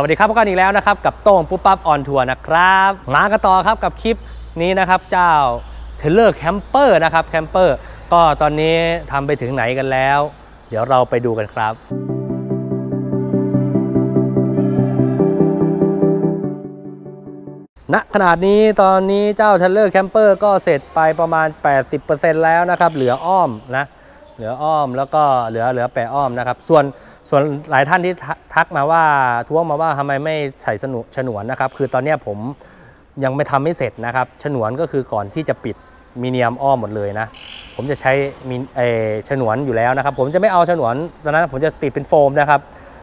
สวัสดีครับพบกันอีกแล้วนะครับกับโต้งปุ๊บปั๊บออนทัวร์นะครับมากันต่อครับกับคลิปนี้นะครับเจ้าเทเลอร์แคมเปอร์นะครับแคมเปอร์ก็ตอนนี้ทำไปถึงไหนกันแล้วเดี๋ยวเราไปดูกันครับณขนาดนี้ตอนนี้เจ้าเทเลอร์แคมเปอร์ก็เสร็จไปประมาณ 80% แล้วนะครับเหลืออ้อมนะเหลืออ้อมแล้วก็เหลือแปะอ้อมนะครับส่วนหลายท่านที่ทักมาว่าท้วงมาว่าทำไมไม่ใส่ฉนวนนะครับคือตอนนี้ผมยังไม่ทำไม่เสร็จนะครับฉนวนก็คือก่อนที่จะปิดมีเนียมอ้อมหมดเลยนะผมจะใช้มีฉนวนอยู่แล้วนะครับผมจะไม่เอาฉนวนตอนนั้นผมจะติดเป็นโฟมนะครับ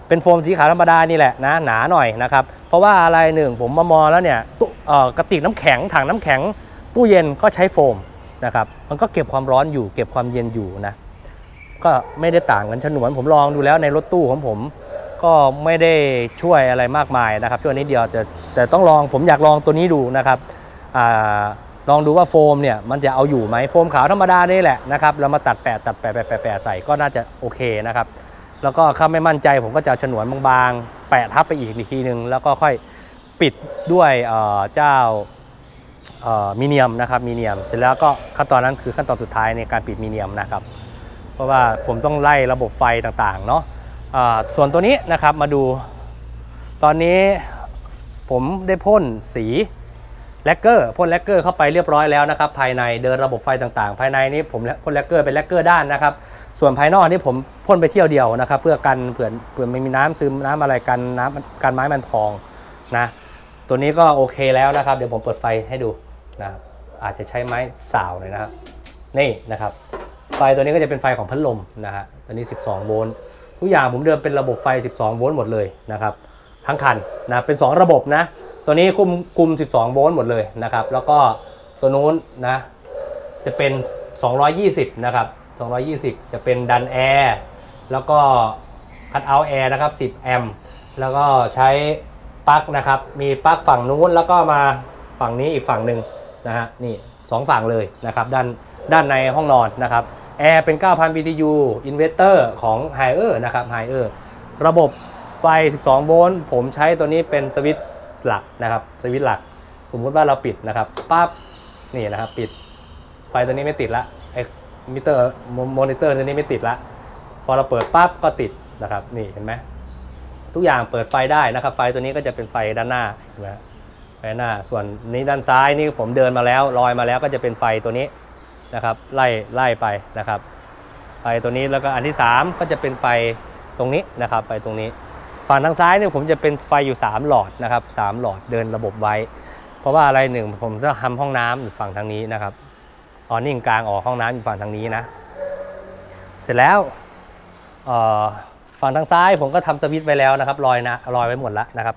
เป็นโฟมสีขาวธรรมดานี่แหละนะหนาหน่อยนะครับเพราะว่าอะไรหนึ่งผมมามองแล้วเนี่ยกระติกน้ำแข็งถังน้ำแข็งตู้เย็นก็ใช้โฟมนะครับมันก็เก็บความร้อนอยู่เก็บความเย็นอยู่นะก็ไม่ได้ต่างกันฉนวนผมลองดูแล้วในรถตู้ของผมก็ไม่ได้ช่วยอะไรมากมายนะครับช่วยนิดเดียวแต่ต้องลองผมอยากลองตัวนี้ดูนะครับลองดูว่าโฟมเนี่ยมันจะเอาอยู่ไหมโฟมขาวธรรมดานี่แหละนะครับเรามาตัดแปะใส่ก็น่าจะโอเคนะครับแล้วก็ถ้าไม่มั่นใจผมก็จะฉนวนบางๆแปะทับไปอีกทีนึงแล้วก็ค่อยปิดด้วยเจ้ามีเนียมนะครับมีเนียมเสร็จแล้วก็ขั้นตอนนั้นคือขั้นตอนสุดท้ายในการปิดมีเนียมนะครับเพราะว่าผมต้องไล่ระบบไฟต่างๆเนาะส่วนตัวนี้นะครับมาดูตอนนี้ผมได้พ่นสีแลกเกอร์พ่นแลกเกอร์เข้าไปเรียบร้อยแล้วนะครับภายในเดินระบบไฟต่างๆภายในนี้ผมพ่นแลกเกอร์เป็นแลกเกอร์ด้านนะครับส่วนภายนอกนี่ผมพ่นไปเที่ยวเดียวนะครับเพื่อกันเผื่อไม่มีน้ำซึมน้ำอะไรกันน้ำกันไม้มันพองนะตัวนี้ก็โอเคแล้วนะครับเดี๋ยวผมเปิดไฟให้ดูนะอาจจะใช้ไม้สาวหน่อยนะครับนี่นะครับไฟตัวนี้ก็จะเป็นไฟของพัดลมนะฮะตัวนี้12โวลต์ทุกอย่างผมเดิมเป็นระบบไฟ12โวลต์หมดเลยนะครับทั้งคันนะเป็น2ระบบนะตัวนี้คุม12โวลต์หมดเลยนะครับแล้วก็ตัวนู้นนะจะเป็น220นะครับ220จะเป็นดันแอร์แล้วก็คัทเอาท์แอร์นะครับ10แอมป์แล้วก็ใช้ปลั๊กนะครับมีปลั๊กฝั่งนู้นแล้วก็มาฝั่งนี้อีกฝั่งหนึ่งนะฮะนี่2ฝั่งเลยนะครับด้านในห้องนอนนะครับแอร์เป็น 9,000 BTU อินเวอร์เตอร์ของ Haier นะครับ Haier ระบบไฟ12โวลต์ผมใช้ตัวนี้เป็นสวิตช์หลักนะครับสวิตช์หลักสมมุติว่าเราปิดนะครับปั๊บนี่นะครับปิดไฟตัวนี้ไม่ติดละไอ้มิเตอร์มอนิเตอร์ตัวนี้ไม่ติดละพอเราเปิดปั๊บก็ติดนะครับนี่เห็นไหมทุกอย่างเปิดไฟได้นะครับไฟตัวนี้ก็จะเป็นไฟด้านหน้านะไฟหน้าส่วนนี้ด้านซ้ายนี่ผมเดินมาแล้วลอยมาแล้วก็จะเป็นไฟตัวนี้นะครับไล่ไปนะครับไฟตัวนี้แล้วก็อันที่3ก็จะเป็นไฟตรงนี้นะครับไฟตรงนี้ฝั่งทางซ้ายเนี่ยผมจะเป็นไฟอยู่3หลอดนะครับ3หลอดเดินระบบไว้เพราะว่าอะไรหนึ่งผมจะทำห้องน้ำอยู่ฝั่งทางนี้นะครับออนิ่งกลางออกห้องน้ำอยู่ฝั่งทางนี้นะเสร็จแล้วฝั่งทางซ้ายผมก็ทำสวิตช์ไว้แล้วนะครับลอยไว้หมดแล้วนะครับ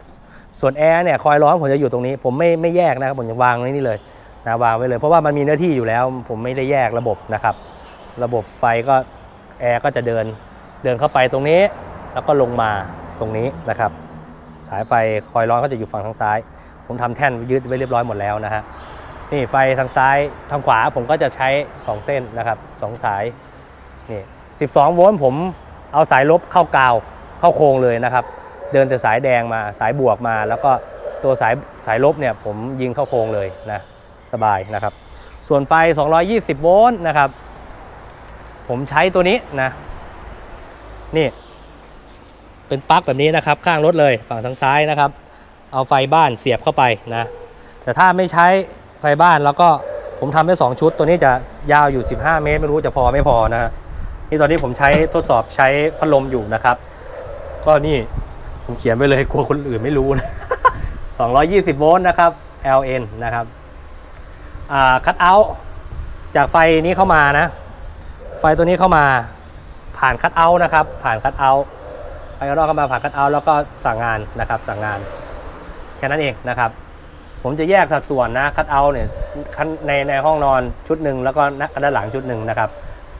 ส่วนแอร์เนี่ยคอยร้อนผมจะอยู่ตรงนี้ผมไม่แยกนะครับผมจะวางไว้นี่เลยวางไว้เลยเพราะว่ามันมีเนื้อที่อยู่แล้วผมไม่ได้แยกระบบนะครับระบบไฟก็แอร์ก็จะเดินเข้าไปตรงนี้แล้วก็ลงมาตรงนี้นะครับสายไฟคอยร้อนก็จะอยู่ฝั่งทางซ้ายผมทำแท่นยึดไว้เรียบร้อยหมดแล้วนะฮะนี่ไฟทางซ้ายทางขวาผมก็จะใช้2เส้นนะครับ2สายนี่12โวลต์ผมเอาสายลบเข้ากาวเข้าโครงเลยนะครับเดินแต่สายแดงมาสายบวกมาแล้วก็ตัวสายลบเนี่ยผมยิงเข้าโครงเลยนะสบายนะครับส่วนไฟ220โวลต์นะครับผมใช้ตัวนี้นะนี่เป็นปลั๊กแบบนี้นะครับข้างรถเลยฝั่งทางซ้ายนะครับเอาไฟบ้านเสียบเข้าไปนะแต่ถ้าไม่ใช้ไฟบ้านแล้วก็ผมทำได้2ชุดตัวนี้จะยาวอยู่15เมตรไม่รู้จะพอไม่พอนะฮะนี่ตอนนี้ผมใช้ทดสอบใช้พัดลมอยู่นะครับก็นี่ผมเขียนไปเลยกลัวคนอื่นไม่รู้นะ220โวลต์นะครับ LN นะครับคัทเอาท์จากไฟนี้เข้ามานะไฟตัวนี้เข้ามาผ่านคัทเอาท์นะครับผ่านคัทเอาท์ไฟรอดเข้ามาผ่านคัทเอาท์แล้วก็สั่งงานนะครับสั่งงานแค่นั้นเองนะครับผมจะแยกสัดส่วนนะคัทเอาท์เนี่ยในห้องนอนชุดหนึ่งแล้วก็ด้านหลังชุดหนึ่งนะครับ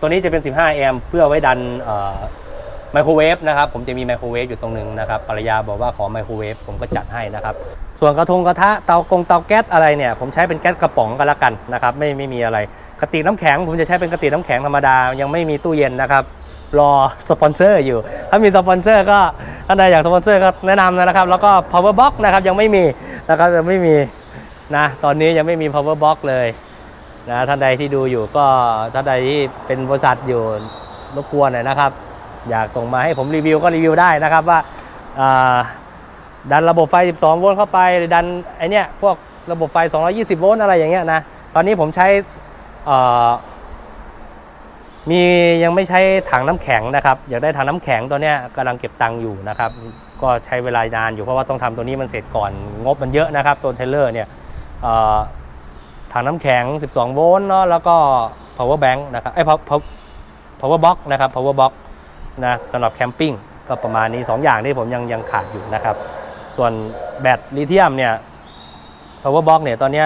ตัวนี้จะเป็น15 แอมป์เพื่อไว้ดัน ไมโครเวฟนะครับผมจะมีไมโครเวฟอยู่ตรงนึงนะครับภรรยาบอกว่าขอไมโครเวฟผมก็จัดให้นะครับส่วนกระทงกระทะเตาแก๊สอะไรเนี่ยผมใช้เป็นแก๊สกระป๋องก็แล้วกันนะครับไม่มีอะไรกระติกน้ำแข็งผมจะใช้เป็นกระติกน้ำแข็งธรรมดายังไม่มีตู้เย็นนะครับรอสปอนเซอร์อยู่ถ้ามีสปอนเซอร์ก็ท่านใดอยากสปอนเซอร์ก็แนะนำนะครับแล้วก็ power box นะครับยังไม่มีนะครับยังไม่มีนะตอนนี้ยังไม่มี power box เลยนะท่านใดที่ดูอยู่ก็ท่านใดที่เป็นบริษัทอยู่รบกวนหน่อยนะครับอยากส่งมาให้ผมรีวิวก็รีวิวได้นะครับว่าดันระบบไฟ12โวลต์เข้าไปดันไอเนี้ยพวกระบบไฟ220โวลต์อะไรอย่างเงี้ยนะตอนนี้ผมใช้มียังไม่ใช้ถังน้ำแข็งนะครับอยากได้ถังน้ำแข็งตัวเนี้ยกำลังเก็บตังค์อยู่นะครับก็ใช้เวลานานอยู่เพราะว่าต้องทำตัวนี้มันเสร็จก่อนงบมันเยอะนะครับตัวเทเลอร์เนี่ยถังน้ำแข็ง12โวลต์เนาะแล้วก็ power bank นะครับไอ้ power box นะครับ power box นะสำหรับแคมปิ้งก็ประมาณนี้2 อย่างที่ผมยังขาดอยู่นะครับส่วนแบตลิเธียมเนี่ย power box เนี่ยตอนนี้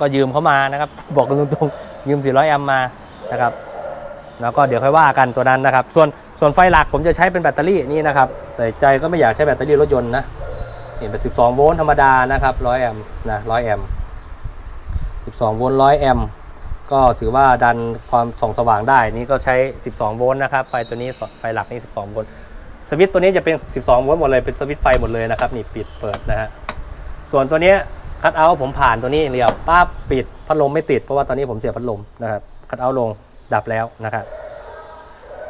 ก็ยืมเข้ามานะครับบอกกันตรงๆยืม400แอมป์มานะครับแล้วก็เดี๋ยวค่อยว่ากันตัวนั้นนะครับส่วนไฟหลักผมจะใช้เป็นแบตเตอรี่นี่นะครับแต่ใจก็ไม่อยากใช้แบตเตอรี่รถยนต์นะนี่เป็น12โวลต์ธรรมดานะครับ100แอมป์นะ100แอมป์12โวลต์100แอมป์ก็ถือว่าดันความส่องสว่างได้นี่ก็ใช้12โวลต์นะครับไฟตัวนี้ไฟหลักนี่12โวลต์สวิตตัวนี้จะเป็น12โวลต์หมดเลยเป็นสวิตไฟหมดเลยนะครับนี่ปิดเปิดนะฮะส่วนตัวนี้คัทเอาท์ผมผ่านตัวนี้เรียวป้าปิดพัดลมไม่ติดเพราะว่าตอนนี้ผมเสียพัดลมนะครับคัทเอาท์ลงดับแล้วนะครับ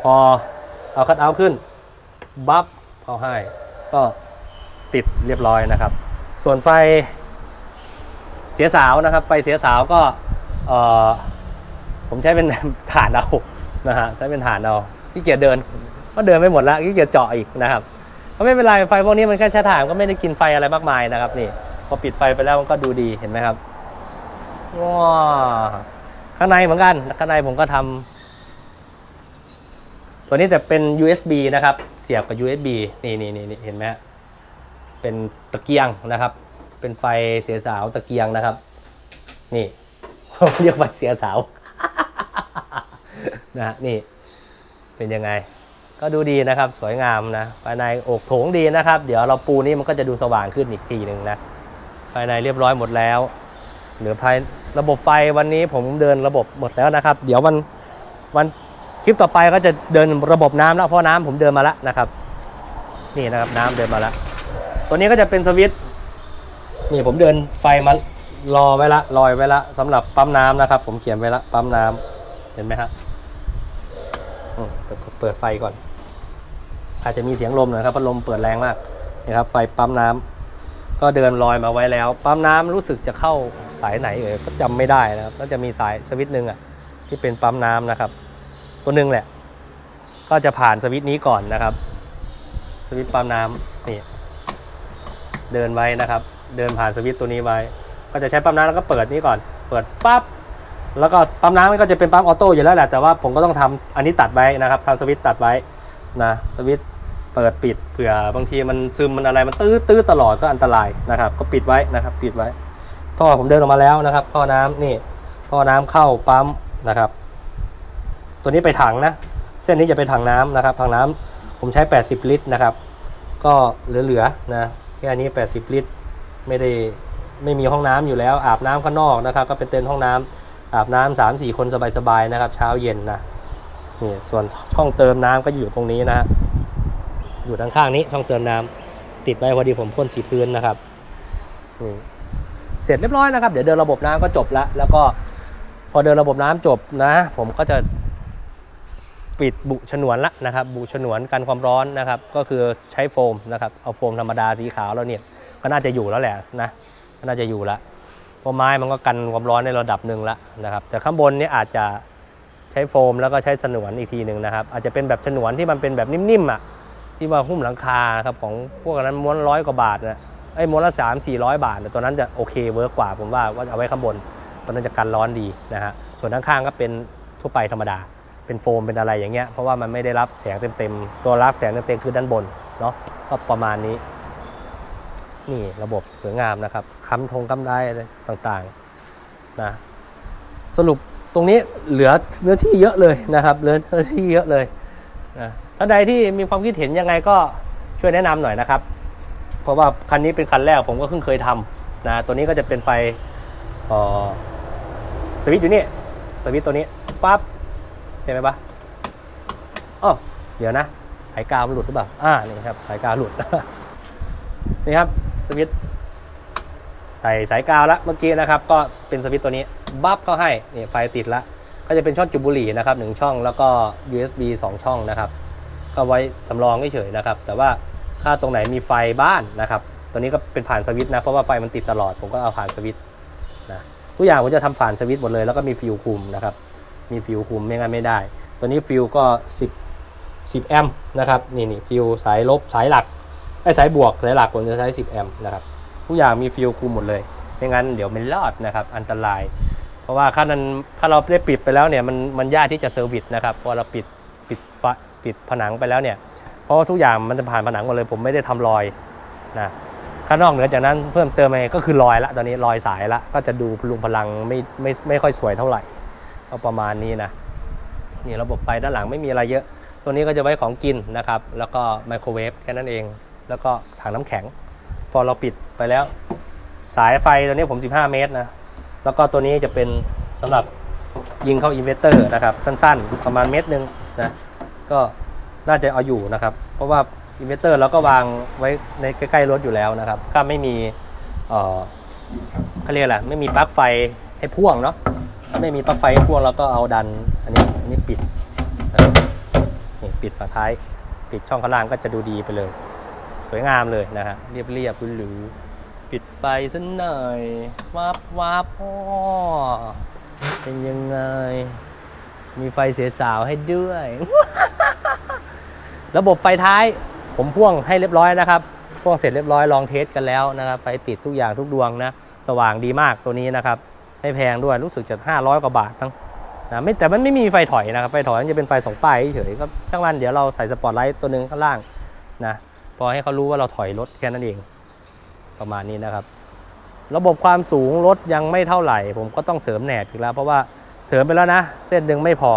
พอเอาคัทเอาท์ขึ้นบัฟเข้าให้ก็ติดเรียบร้อยนะครับส่วนไฟเสียสาวนะครับไฟเสียสาวก็ผมใช้เป็นฐานเอานะฮะใช้เป็นฐานเอาขี้เกียจเดินก็เดินไม่หมดแล้วขี้เกียจเจาะอีกนะครับก็ไม่เป็นไรไฟพวกนี้มันแค่ใช้ถ่านก็ไม่ได้กินไฟอะไรมากมายนะครับนี่พอปิดไฟไปแล้วมันก็ดูดีเห็นไหมครับว้าข้างในเหมือนกันข้างในผมก็ทำตัวนี้จะเป็น USB นะครับเสียบกับ USB นี่เห็นไหมเป็นตะเกียงนะครับเป็นไฟเสียสาวตะเกียงนะครับนี่เรียกไฟเสียสาวนะนี่เป็นยังไงก็ดูดีนะครับสวยงามนะภายในโอกโถงดีนะครับเดี๋ยวเราปูนี้มันก็จะดูสว่างขึ้นอีกทีหนึ่งนะภายในเรียบร้อยหมดแล้วเหลือภายระบบไฟวันนี้ผมเดินระบบหมดแล้วนะครับเดี๋ยววันคลิปต่อไปก็จะเดินระบบน้ำแล้วเพราะน้ำผมเดินมาแล้วนะครับนี่นะครับน้ำเดินมาแล้วตัวนี้ก็จะเป็นสวิตช์นี่ผมเดินไฟมารอไว้ละลอยไว้ละสำหรับปั๊มน้ำนะครับผมเขียนไว้ละปั๊มน้ำเห็นไหมครับเปิดไฟก่อนอาจจะมีเสียงลมหน่อยครับพัดลมเปิดแรงมากนะครับไฟปั๊มน้ำก็เดินลอยมาไว้แล้วปั๊มน้ำรู้สึกจะเข้าสายไหนเอ่ยก็จำไม่ได้นะครับก็จะมีสายสวิตช์หนึ่งอ่ะที่เป็นปั๊มน้ำนะครับตัวหนึ่งแหละก็จะผ่านสวิตช์นี้ก่อนนะครับสวิตช์ปั๊มน้ำนี่เดินไว้นะครับเดินผ่านสวิตช์ตัวนี้ไว้ก็จะใช้ปั๊มน้ำแล้วก็เปิดนี้ก่อนเปิดฟับแล้วก็ปั๊มน้ำมันก็จะเป็นปั๊มออโต้อยู่แล้วแหละแต่ว่าผมก็ต้องทำอันนี้ตัดไว้นะครับทำสวิตช์ตัดไว้นะสวิตช์เปิดปิดเผื่อบางทีมันซึมมันอะไรมันตื้อตลอดก็อันตรายนะครับก็ปิดไว้นะครับปิดไว้ท่อผมเดินออกมาแล้วนะครับท่อน้ำนี่ท่อน้ำเข้าปั๊มนะครับตัวนี้ไปถังนะเส้นนี้จะไปถังน้ำนะครับถังน้ำผมใช้80ลิตรนะครับก็เหลือนะแค่นี้80ลิตรไม่มีห้องน้ำอยู่แล้วอาบน้ำข้างนอกนะครับก็เป็นเต็นท์ห้องน้ำอาบน้ำ 3-4 คนสบายๆนะครับเช้าเย็นนะนี่ส่วนช่องเติมน้ำก็อยู่ตรงนี้นะอยู่ด้านข้างนี้ช่องเติมน้ำติดไว้พอดีผมพ่นสีพื้นนะครับนี่เสร็จเรียบร้อยนะครับเดี๋ยวเดินระบบน้ำก็จบละแล้วก็พอเดินระบบน้ำจบนะผมก็จะปิดบุฉนวนละนะครับบุฉนวนกันความร้อนนะครับก็คือใช้โฟมนะครับเอาโฟมธรรมดาสีขาวแล้วเนี่ยก็น่าจะอยู่แล้วแหละนะน่าจะอยู่ละเพราะไม้มันก็กันความร้อนในระดับหนึ่งละนะครับแต่ข้างบนนี่อาจจะใช้โฟมแล้วก็ใช้ฉนวนอีกทีหนึ่งนะครับอาจจะเป็นแบบฉนวนที่มันเป็นแบบนิ่มๆอ่ะที่ว่าหุ้มหลังคาครับของพวกนั้นม้วน100กว่าบาทนะไอ้ม้วนละ300-400 บาทแต่ตัวนั้นจะโอเคเวิร์กกว่าผมว่าเอาไว้ข้างบนตัวนั้นจะกันร้อนดีนะฮะส่วนด้านข้างก็เป็นทั่วไปธรรมดาเป็นโฟมเป็นอะไรอย่างเงี้ยเพราะว่ามันไม่ได้รับแสงเต็มๆตัวรับแสงเต็มๆคือด้านบนเนาะก็ประมาณนี้นี่ระบบสวยงามนะครับค้ำธงค้ำได้ต่างๆนะสรุปตรงนี้เหลือเนื้อที่เยอะเลยนะครับเหลือเนื้อที่เยอะเลยนะ ท่านใดที่มีความคิดเห็นยังไงก็ช่วยแนะนำหน่อยนะครับเพราะว่าคันนี้เป็นคันแรกผมก็เพิ่งเคยทำนะตัวนี้ก็จะเป็นไฟสวิตช์อยู่นี่สวิตช์ตัวนี้ปั๊บใช่ไหมปะอ๋อเดี๋ยวนะสายกาวมันหลุดหรือเปล่านี่ครับสายกาวหลุด นี่ครับสวิตช์ใส่สายกาวละเมื่อกี้นะครับก็เป็นสวิตช์ตัวนี้บัฟก็ให้นี่ไฟติดละก็จะเป็นช่องจุบบุหรี่นะครับ1ช่องแล้วก็ USB 2 ช่องนะครับก็ไว้สำรองเฉยๆนะครับแต่ว่าถ้าตรงไหนมีไฟบ้านนะครับตัวนี้ก็เป็นผ่านสวิตช์นะเพราะว่าไฟมันติดตลอดผมก็เอาผ่านสวิตช์นะทุกอย่างผมจะทำผ่านสวิตช์หมดเลยแล้วก็มีฟิวคุมนะครับมีฟิวคุมไม่งั้นไม่ได้ตัวนี้ฟิวก็10แอมป์นะครับนี่ฟิวสายลบสายหลักไอ้สายบวกสายหลักผมจะใช้10แอมป์นะครับทุกอย่างมีฟิวคุมหมดเลยไม่งั้นเดี๋ยวมันรอดนะครับอันตรายเพราะว่าถ้าเราได้ปิดไปแล้วเนี่ยมันยากที่จะเซอร์วิสนะครับพอเราปิดผนังไปแล้วเนี่ยเพราะว่าทุกอย่างมันจะผ่านผนังหมดเลยผมไม่ได้ทำรอยนะข้างนอกเหนือจากนั้นเพิ่มเติมอะไรก็คือรอยละตอนนี้รอยสายละก็จะดูพลุงพลังไม่ค่อยสวยเท่าไหร่เอาประมาณนี้นะนี่ระบบไฟด้านหลังไม่มีอะไรเยอะตัวนี้ก็จะไว้ของกินนะครับแล้วก็ไมโครเวฟแค่นั้นเองแล้วก็ถังน้ำแข็งพอเราปิดไปแล้วสายไฟตัวนี้ผม15เมตรนะแล้วก็ตัวนี้จะเป็นสำหรับยิงเข้าอินเวอร์เตอร์นะครับสั้นๆประมาณเมตรหนึ่งนะก็น่าจะเอาอยู่นะครับเพราะว่าอินเวอร์เตอร์เราก็วางไว้ในใกล้ๆรถอยู่แล้วนะครับถ้าไม่มีเขาเรียกอะไรไม่มีปลั๊กไฟให้พ่วงเนาะไม่มีปลั๊กไฟให้พ่วงแล้วก็เอาดันอันนี้ปิดนี่ปิดฝาท้ายปิดช่องข้างล่างก็จะดูดีไปเลยสวยงามเลยนะฮะเรียบๆหรือปิดไฟซะหน่อยวับวับอ๋อเป็นยังไงมีไฟเสียสาวให้ด้วย ระบบไฟท้ายผมพ่วงให้เรียบร้อยนะครับพ่วงเสร็จเรียบร้อยลองเทสกันแล้วนะครับไฟติดทุกอย่างทุกดวงนะสว่างดีมากตัวนี้นะครับไม่แพงด้วยรู้สึกจะ500กว่าบาททั้งนะแต่มันไม่มีไฟถอยนะครับไฟถอยมันจะเป็นไฟ2ป้ายเฉยก็ช่างมันเดี๋ยวเราใส่สปอตไลท์ตัวนึงข้างล่างนะพอให้เขารู้ว่าเราถอยรถแค่นั้นเองประมาณนี้นะครับระบบความสูงรถยังไม่เท่าไหร่ผมก็ต้องเสริมแหนบอีกแล้วเพราะว่าเสริมไปแล้วนะเส้นหนึ่งไม่พอ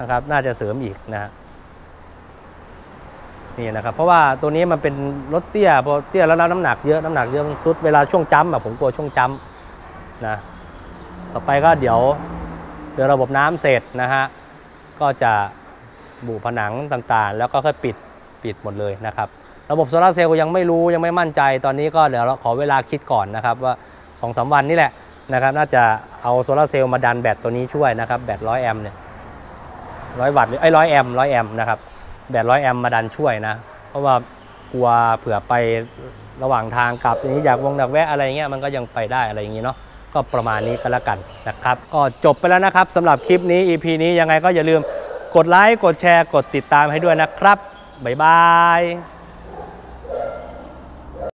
นะครับน่าจะเสริมอีกนะนี่นะครับเพราะว่าตัวนี้มันเป็นรถเตี้ยพอเตี้ยแล้วน้ำหนักเยอะมันซุดเวลาช่วงจัมป์แบบผมกลัวช่วงจัมป์นะต่อไปก็เดี๋ยวระบบน้ำเสร็จนะฮะก็จะบุผนังต่างๆแล้วก็ค่อยปิดหมดเลยนะครับระบบโซลาร์เซลล์ยังไม่รู้ยังไม่มั่นใจตอนนี้ก็เดี๋ยวเราขอเวลาคิดก่อนนะครับว่า 2-3 วันนี่แหละนะครับน่าจะเอาโซลาร์เซลล์มาดันแบตตัวนี้ช่วยนะครับแบต100แอมป์เนี่ย100วัตต์ไอ้100 แอมป์นะครับแบต100แอมป์มาดันช่วยนะเพราะว่ากลัวเผื่อไประหว่างทางกลับนี้อยากวงดักแวะอะไรเงี้ยมันก็ยังไปได้อะไรอย่างงี้เนาะก็ประมาณนี้ก็แล้วกันนะครับก็จบไปแล้วนะครับสำหรับคลิปนี้ EP นี้ยังไงก็อย่าลืมกดไลค์กดแชร์กดติดตามให้ด้วยนะครับบ๊ายบาย